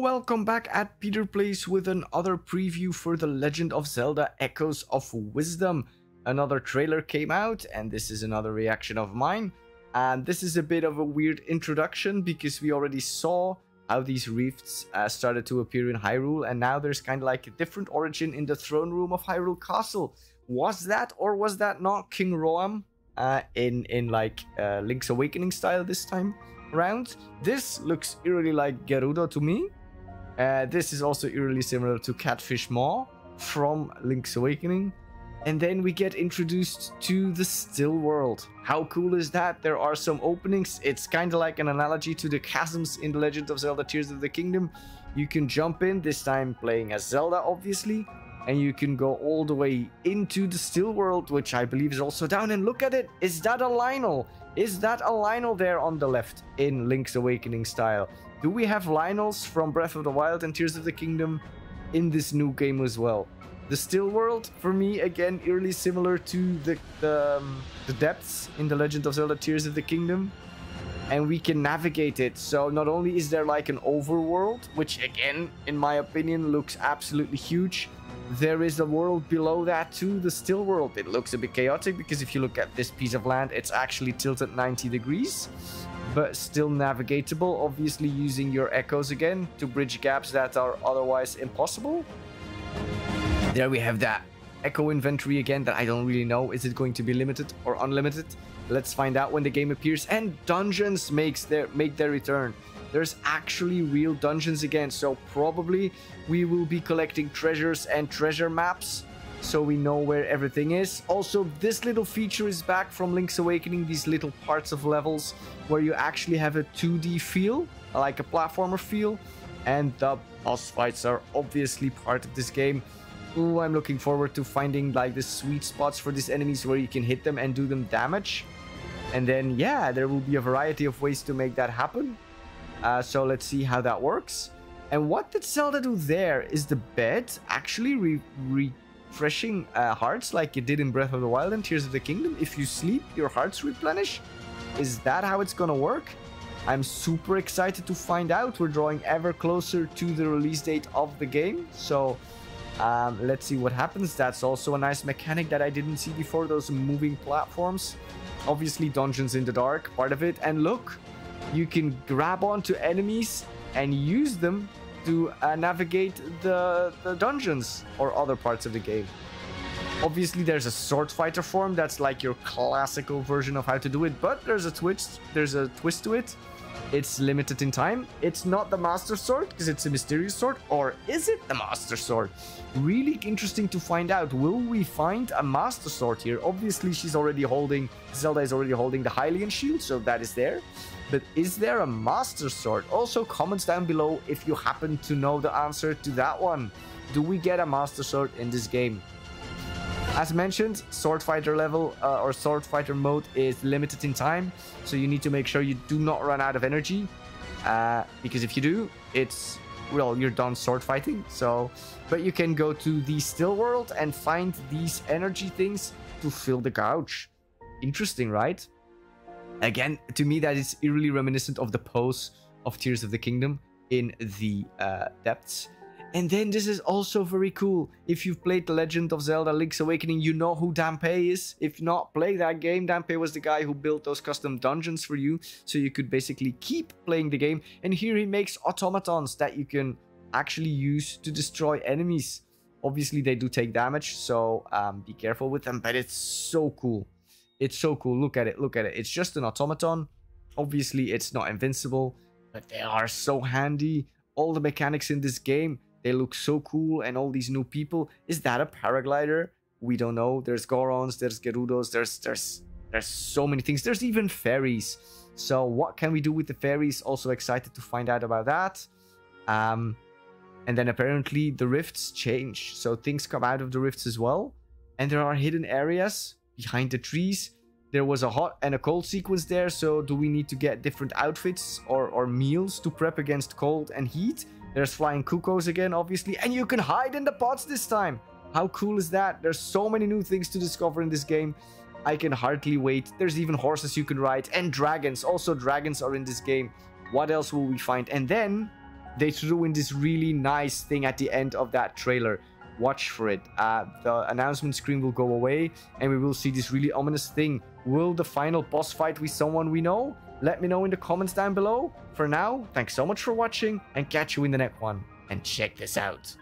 Welcome back at Peter Plays with another preview for The Legend of Zelda Echoes of Wisdom. Another trailer came out and this is another reaction of mine. And this is a bit of a weird introduction because we already saw how these rifts started to appear in Hyrule, and now there's kind of like a different origin in the throne room of Hyrule Castle. Was that or was that not King Roam in Link's Awakening style this time around? This looks eerily like Gerudo to me. This is also eerily similar to Catfish Maw from Link's Awakening. And then we get introduced to the still world. How cool is that? There are some openings. It's kind of like an analogy to the chasms in The Legend of Zelda Tears of the Kingdom. You can jump in, this time playing as Zelda obviously, and you can go all the way into the still world, which I believe is also down. And look at it! Is that a Lynel? Is that a Lynel there on the left in Link's Awakening style? Do we have Lynels from Breath of the Wild and Tears of the Kingdom in this new game as well? The still world, for me, again, eerily similar to the depths in The Legend of Zelda Tears of the Kingdom. And we can navigate it. So not only is there like an overworld, which again, in my opinion, looks absolutely huge. There is a world below that too, the still world. It looks a bit chaotic because if you look at this piece of land, it's actually tilted 90 degrees. But still navigatable, obviously using your echoes again to bridge gaps that are otherwise impossible. There we have that echo inventory again that I don't really know. Is it going to be limited or unlimited? Let's find out when the game appears. And dungeons make their return. There's actually real dungeons again. So probably we will be collecting treasures and treasure maps, so we know where everything is. Also, this little feature is back from Link's Awakening. These little parts of levels where you actually have a 2D feel, like a platformer feel. And the boss fights are obviously part of this game. Ooh, I'm looking forward to finding like the sweet spots for these enemies where you can hit them and do them damage. And then, yeah, there will be a variety of ways to make that happen. So let's see how that works. And what did Zelda do there? Is the bed actually refreshing hearts like it did in Breath of the Wild and Tears of the Kingdom? If you sleep, your hearts replenish? Is that how it's gonna work? I'm super excited to find out. We're drawing ever closer to the release date of the game. So let's see what happens. That's also a nice mechanic that I didn't see before, those moving platforms. Obviously dungeons in the dark, part of it. And look, you can grab onto enemies and use them to navigate the dungeons or other parts of the game. Obviously there's a sword fighter form, that's like your classical version of how to do it, but there's a twist to it. It's limited in time. It's not the Master Sword because it's a mysterious sword. Or is it the Master Sword? Really interesting to find out. Will we find a Master Sword here? Obviously, Zelda is already holding the Hylian shield, so that is there. But is there a Master Sword? Also, comments down below if you happen to know the answer to that one. Do we get a Master Sword in this game? As mentioned, sword fighter level or sword fighter mode is limited in time, so you need to make sure you do not run out of energy, because if you do, it's, well, you're done sword fighting. So, but you can go to the still world and find these energy things to fill the couch. Interesting, right? Again, to me, that is eerily reminiscent of the pose of Tears of the Kingdom in the depths. And then this is also very cool. If you've played The Legend of Zelda Link's Awakening, you know who Dampe is. If not, play that game. Dampe was the guy who built those custom dungeons for you, so you could basically keep playing the game. And here he makes automatons that you can actually use to destroy enemies. Obviously, they do take damage, so be careful with them. But it's so cool. It's so cool. Look at it. Look at it. It's just an automaton. Obviously, it's not invincible, but they are so handy. All the mechanics in this game, they look so cool, and all these new people. Is that a paraglider? We don't know. There's Gorons, there's Gerudos, there's so many things. There's even fairies. So what can we do with the fairies? Also excited to find out about that. And then apparently the rifts change. So things come out of the rifts as well. And there are hidden areas behind the trees. There was a hot and a cold sequence there. So do we need to get different outfits or meals to prep against cold and heat? There's flying cuckoos again, obviously, and you can hide in the pots this time. How cool is that? There's so many new things to discover in this game. I can hardly wait. There's even horses you can ride and dragons. Also, dragons are in this game. What else will we find? And then They're doing this really nice thing at the end of that trailer. Watch for it. The announcement screen will go away and we will see this really ominous thing. Will the final boss fight be someone we know? Let me know in the comments down below. For now, thanks so much for watching and catch you in the next one. And check this out.